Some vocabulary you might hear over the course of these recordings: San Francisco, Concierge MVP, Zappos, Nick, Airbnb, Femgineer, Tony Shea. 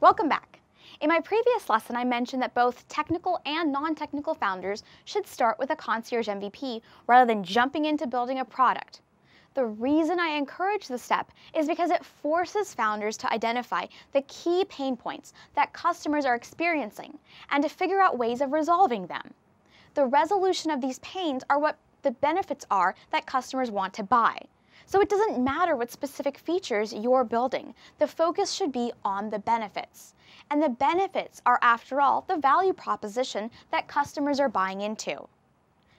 Welcome back. In my previous lesson, I mentioned that both technical and non-technical founders should start with a Concierge MVP rather than jumping into building a product. The reason I encourage this step is because it forces founders to identify the key pain points that customers are experiencing and to figure out ways of resolving them. The resolution of these pains are what the benefits are that customers want to buy. So it doesn't matter what specific features you're building. The focus should be on the benefits. And the benefits are, after all, the value proposition that customers are buying into.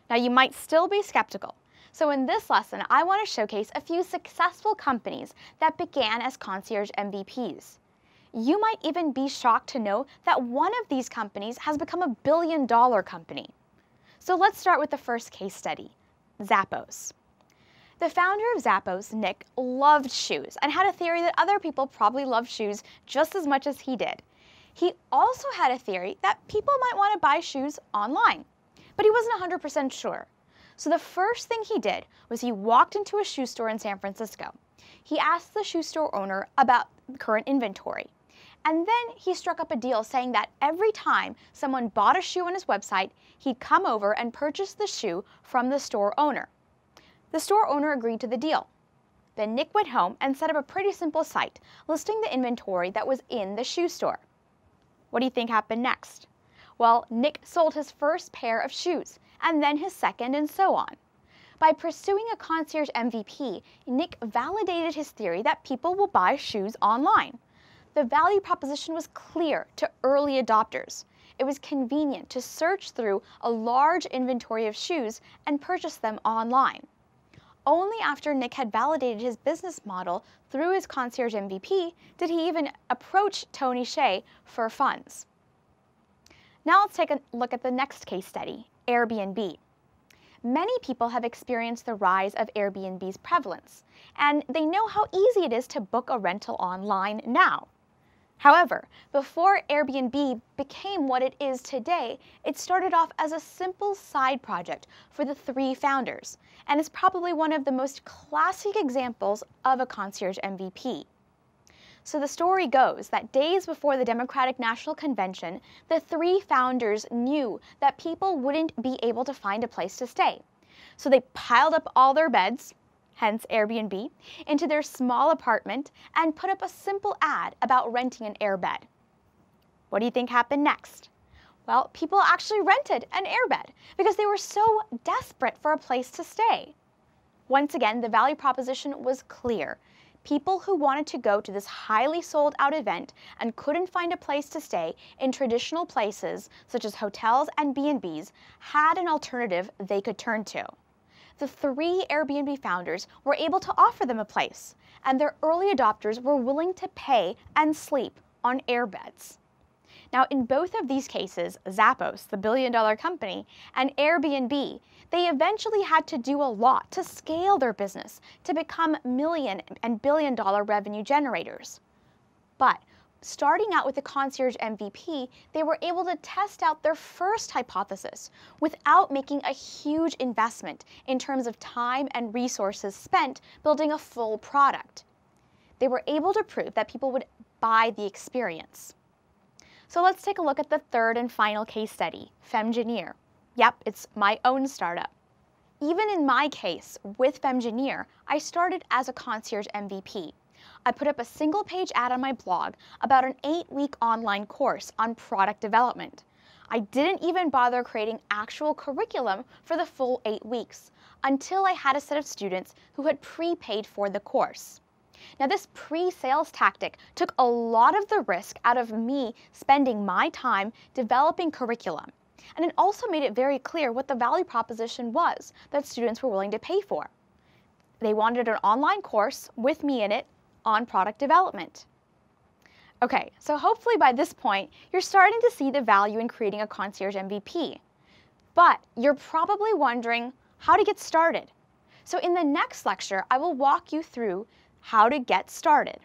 Now, you might still be skeptical. So in this lesson, I want to showcase a few successful companies that began as Concierge MVPs. You might even be shocked to know that one of these companies has become a billion-dollar company. So let's start with the first case study, Zappos. The founder of Zappos, Nick, loved shoes and had a theory that other people probably loved shoes just as much as he did. He also had a theory that people might want to buy shoes online, but he wasn't 100% sure. So the first thing he did was he walked into a shoe store in San Francisco. He asked the shoe store owner about current inventory. And then he struck up a deal saying that every time someone bought a shoe on his website, he'd come over and purchase the shoe from the store owner. The store owner agreed to the deal. Then Nick went home and set up a pretty simple site listing the inventory that was in the shoe store. What do you think happened next? Well, Nick sold his first pair of shoes, and then his second, and so on. By pursuing a Concierge MVP, Nick validated his theory that people will buy shoes online. The value proposition was clear to early adopters. It was convenient to search through a large inventory of shoes and purchase them online. Only after Nick had validated his business model through his Concierge MVP did he even approach Tony Shea for funds. Now let's take a look at the next case study, Airbnb. Many people have experienced the rise of Airbnb's prevalence, and they know how easy it is to book a rental online now. However, before Airbnb became what it is today, it started off as a simple side project for the three founders, and is probably one of the most classic examples of a Concierge MVP. So the story goes that days before the Democratic National Convention, the three founders knew that people wouldn't be able to find a place to stay. So they piled up all their beds, hence Airbnb, into their small apartment and put up a simple ad about renting an airbed. What do you think happened next? Well, people actually rented an airbed because they were so desperate for a place to stay. Once again, the value proposition was clear. People who wanted to go to this highly sold-out event and couldn't find a place to stay in traditional places such as hotels and B&Bs had an alternative they could turn to. The three Airbnb founders were able to offer them a place, and their early adopters were willing to pay and sleep on airbeds. Now, in both of these cases, Zappos, the billion-dollar company, and Airbnb, they eventually had to do a lot to scale their business to become million and billion-dollar revenue generators. But starting out with the Concierge MVP, they were able to test out their first hypothesis without making a huge investment in terms of time and resources spent building a full product. They were able to prove that people would buy the experience. So let's take a look at the third and final case study, Femgineer. Yep, it's my own startup. Even in my case, with Femgineer, I started as a Concierge MVP. I put up a single-page ad on my blog about an 8-week online course on product development. I didn't even bother creating actual curriculum for the full 8 weeks until I had a set of students who had prepaid for the course. Now, this pre-sales tactic took a lot of the risk out of me spending my time developing curriculum, and it also made it very clear what the value proposition was that students were willing to pay for. They wanted an online course with me in it on product development. Okay, so hopefully by this point, you're starting to see the value in creating a Concierge MVP, but you're probably wondering how to get started. So in the next lecture, I will walk you through how to get started.